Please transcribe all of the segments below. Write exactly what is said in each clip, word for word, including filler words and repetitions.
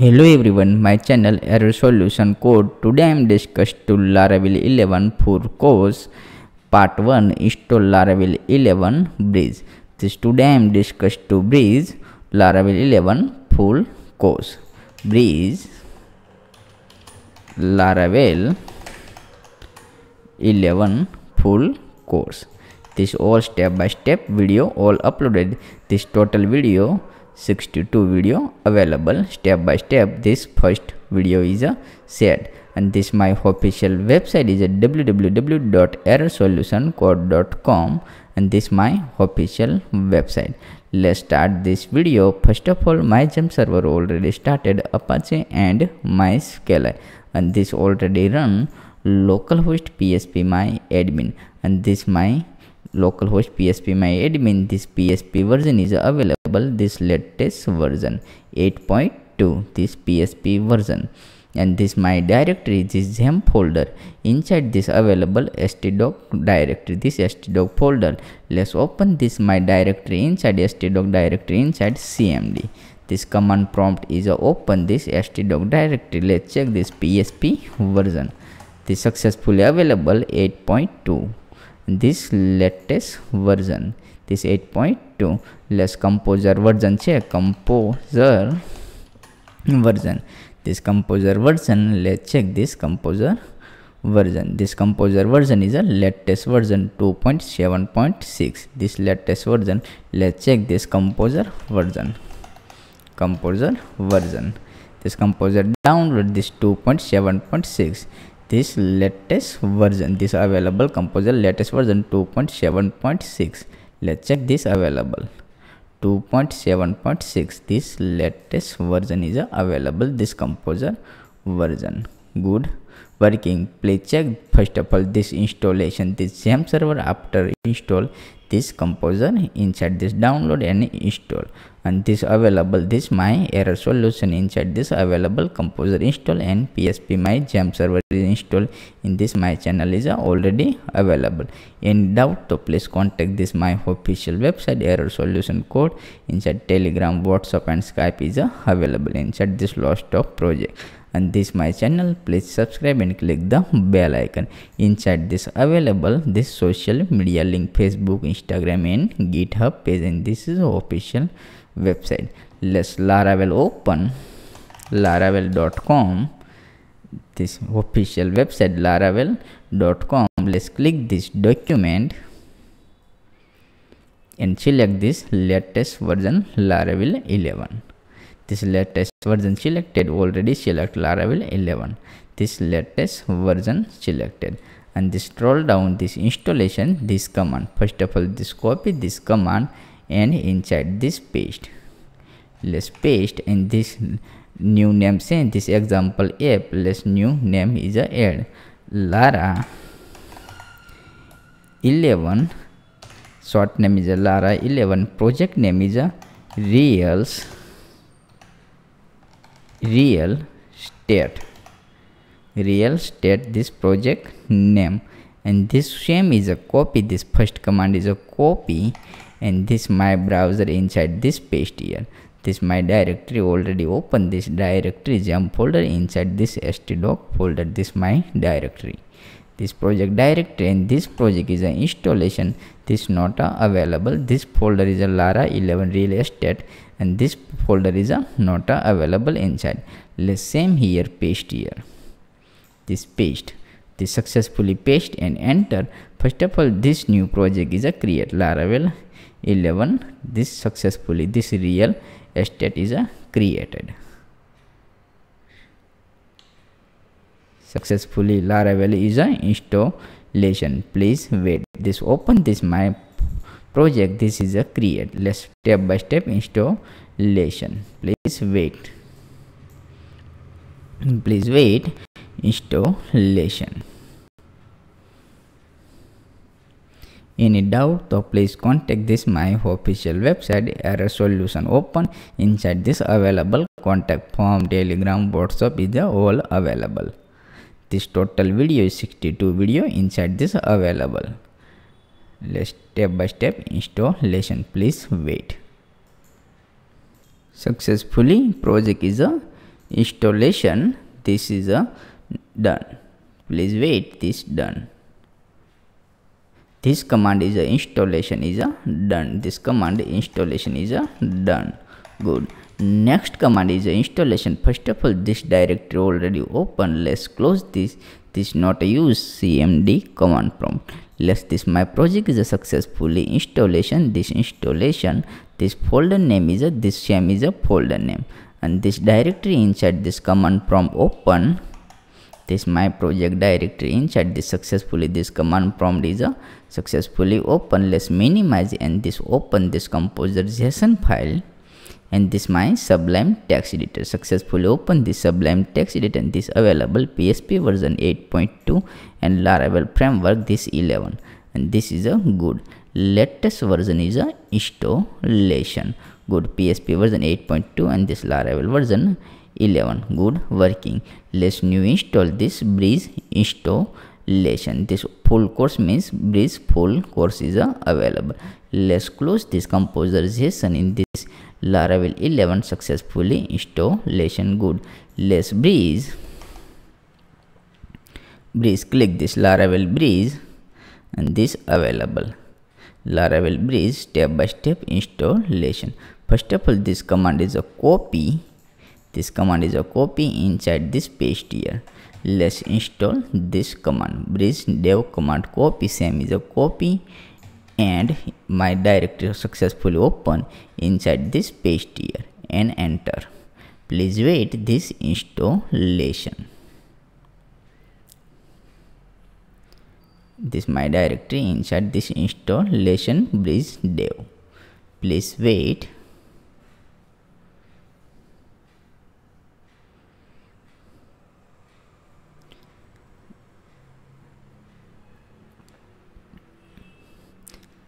Hello everyone, my channel Error Solution Code. Today I am discussed to Laravel eleven for course part one, install Laravel eleven Breeze. This today I am discussed to Breeze Laravel eleven full course. Breeze Laravel eleven full course. This all step by step video all uploaded. This total video sixty-two video available step by step. This first video is a set, and this my official website is at w w w dot error solution code dot com, and this my official website. Let's start this video. First of all, my jump server already started Apache and MySQL, and this already run localhost phpMyAdmin, and this my localhost phpMyAdmin. This P H P version is available, this latest version eight point two, this P H P version, and this my directory, this gem folder. Inside this available stdoc directory, this stdoc folder. Let's open this my directory. Inside stdoc directory, inside cmd, this command prompt is open this stdoc directory. Let's check this P H P version. This successfully available eight point two, this latest version, this eight point two. Let's composer version check. Composer version, this composer version, let's check this composer version. This composer version is a latest version two point seven point six, this latest version. Let's check this composer version. Composer version, this composer download this two point seven point six, this latest version. This available composer latest version two point seven point six. Let's check this available two point seven point six, this latest version is available, this composer version. Good working. Please check first of all this installation, this gem server. After install this composer, inside this download and install, and this available this my error solution. Inside this available composer install and php my gem server is installed. In this my channel is already available. In doubt, so please contact this my official website error solution code. Inside telegram, whatsapp and skype is available. Inside this lost of project, and this my channel, please subscribe and click the bell icon. Inside this available this social media link, Facebook, Instagram and GitHub page, and this is official website. Let's Laravel open laravel dot com, this official website laravel dot com. Let's click this document and select this latest version Laravel eleven. This latest version selected, already select Laravel eleven, this latest version selected, and this scroll down this installation, this command. First of all, this copy this command and inside this paste. Let's paste in this new name, say this example app. Let's new name is a add Lara eleven, short name is a Lara eleven, project name is a reals real state real state this project name, and this same is a copy. This first command is a copy, and this my browser, inside this paste here. This my directory already open, this directory gem folder. Inside this stdoc folder, this my directory, this project directory, and this project is an installation. This not uh, available, this folder is a Lara eleven real estate, and this folder is a not uh, available. Inside let's same here paste here, this paste, this successfully paste and enter. First of all, this new project is a create Laravel eleven, this successfully this real estate is a created successfully. Laravel is a installation. Please wait. This open this my project, this is a create. Let's step by step installation. Please wait. Please wait. Installation. Any doubt, so please contact this my official website error solution open. Inside this available contact form, telegram, whatsapp is all available. This total video is sixty-two video. Inside this available, let's step by step installation. Please wait. Successfully project is a installation, this is a done. Please wait, this done. This command is a installation is a done. This command installation is a done. Good. Next command is a installation. First of all, this directory already open. Let's close this. This not use cmd command prompt. Let's this my project is a successfully installation. This installation, this folder name is a this same is a folder name, and this directory inside this command prompt open. This my project directory inside this successfully this command prompt is a successfully open. Let's minimize and this open this composer json file. And this my Sublime Text Editor. Successfully open this Sublime Text Editor and this available P H P version eight point two and Laravel framework this eleven. And this is a good. Latest version is a installation. Good. P H P version eight point two and this Laravel version eleven. Good working. Let's new install this Breeze installation. This full course means Breeze full course is a available. Let's close this composer json in this Laravel eleven successfully installation. Good. Let's breeze breeze click this Laravel Breeze and this available Laravel Breeze step by step installation. First of all, this command is a copy. This command is a copy inside this paste here. Let's install this command Breeze dev command copy. Same is a copy and my directory successfully open inside this paste here and enter. Please wait this installation. This my directory inside this installation Breeze dev. Please wait.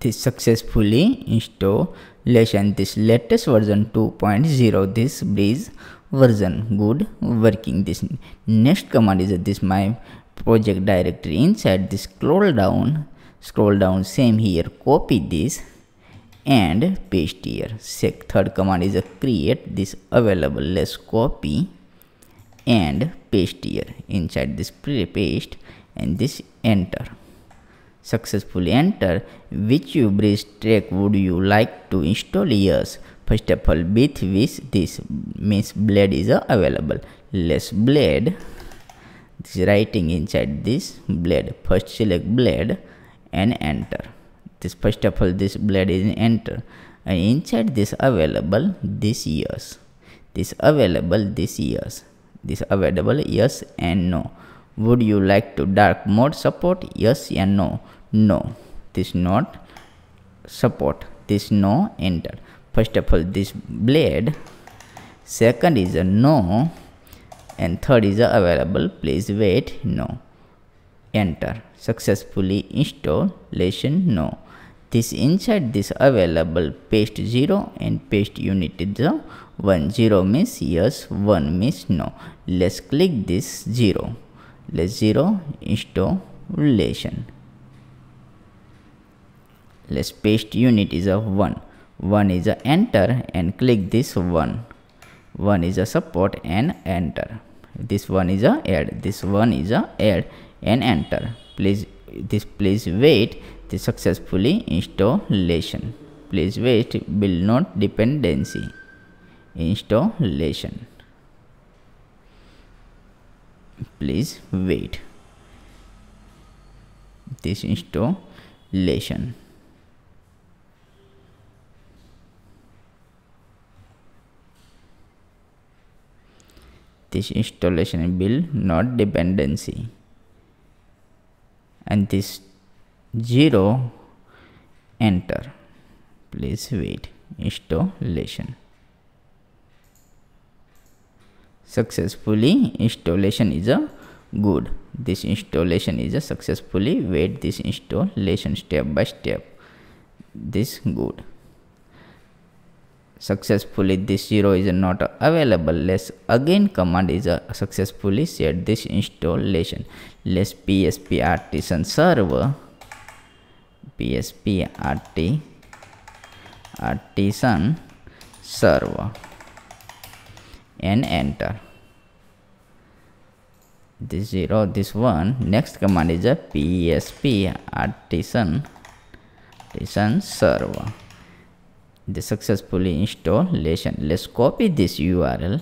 This successfully installation. This latest version two point zero this Breeze version. Good working. This next command is this my project directory inside this scroll down scroll down same here copy this and paste here. Sec third command is a create this available. Let's copy and paste here inside this pre paste and this enter. Successfully enter. Which Breeze track would you like to install? Yes. First of all, with which this means blade is uh, available. Let's blade. This writing inside this blade. First select blade and enter. This first of all this blade is enter and inside this available this yes. This available this yes. This available yes and no. Would you like to dark mode support? Yes and no. No. This not support. This no enter. First of all, this blade. Second is a no. And third is a available. Please wait. No. Enter. Successfully installation. No. This inside this available paste zero and paste unit is a one. Zero means yes. One means no. Let's click this zero. Let's zero installation. Let's paste unit is a one. one is a enter and click this one. one is a support and enter. This one is a add. This one is a add and enter. Please this please wait. This successfully installation. Please wait. Build not dependency. Installation. Please wait this installation. This installation build not dependency and this zero enter. Please wait installation. Successfully installation is a good. This installation is a successfully wait this installation step by step. This good. Successfully this zero is not available. Let's again command is a successfully set this installation. Let's P H P artisan server. P H P arti artisan server. And enter. this zero, this one. Next command is a php artisan artisan server. The successfully installation. Let's copy this U R L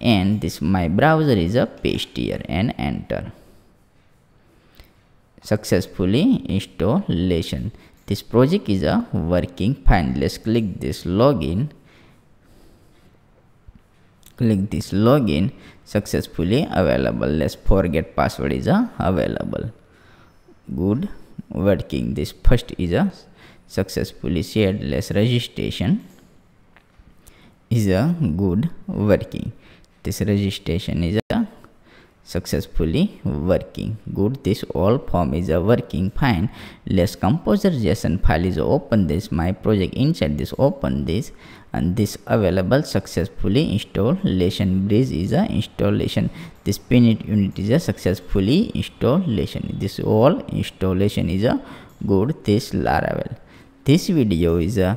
and this my browser is a paste here and enter. Successfully installation. This project is a working fine. Let's click this login. Click this login. Successfully available. Let's forget password is a available. Good working. This first is a successfully shared. Let's registration is a good working. This registration is a successfully working. Good. This all form is a working fine. Let's composer json file is open. This my project inside this open this and this available successfully installation. Breeze is a installation. This PHPUnit unit is a successfully installation. This all installation is a good. This Laravel. This video is a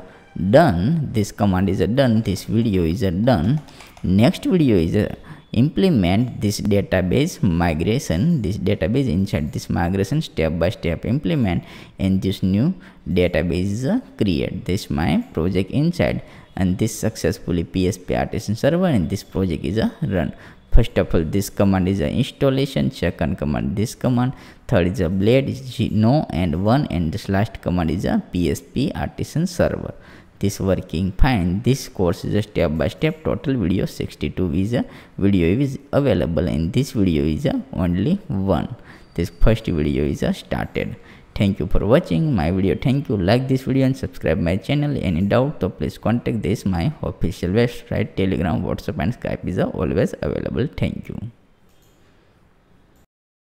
done. This command is a done. This video is a done. Next video is a implement this database migration, this database inside this migration step by step implement, and this new database uh, create. This my project inside and this successfully P H P artisan server and this project is a uh, run. First of all, this command is a installation, second command this command, third is a blade is no and one, and this last command is a P H P artisan server. This working fine. This course is a step by step. Total video sixty-two is a video is available and this video is a only one. This first video is a started. Thank you for watching my video. Thank you. Like this video and subscribe my channel. Any doubt, so please contact this my official website, Telegram, WhatsApp and Skype is always available. Thank you.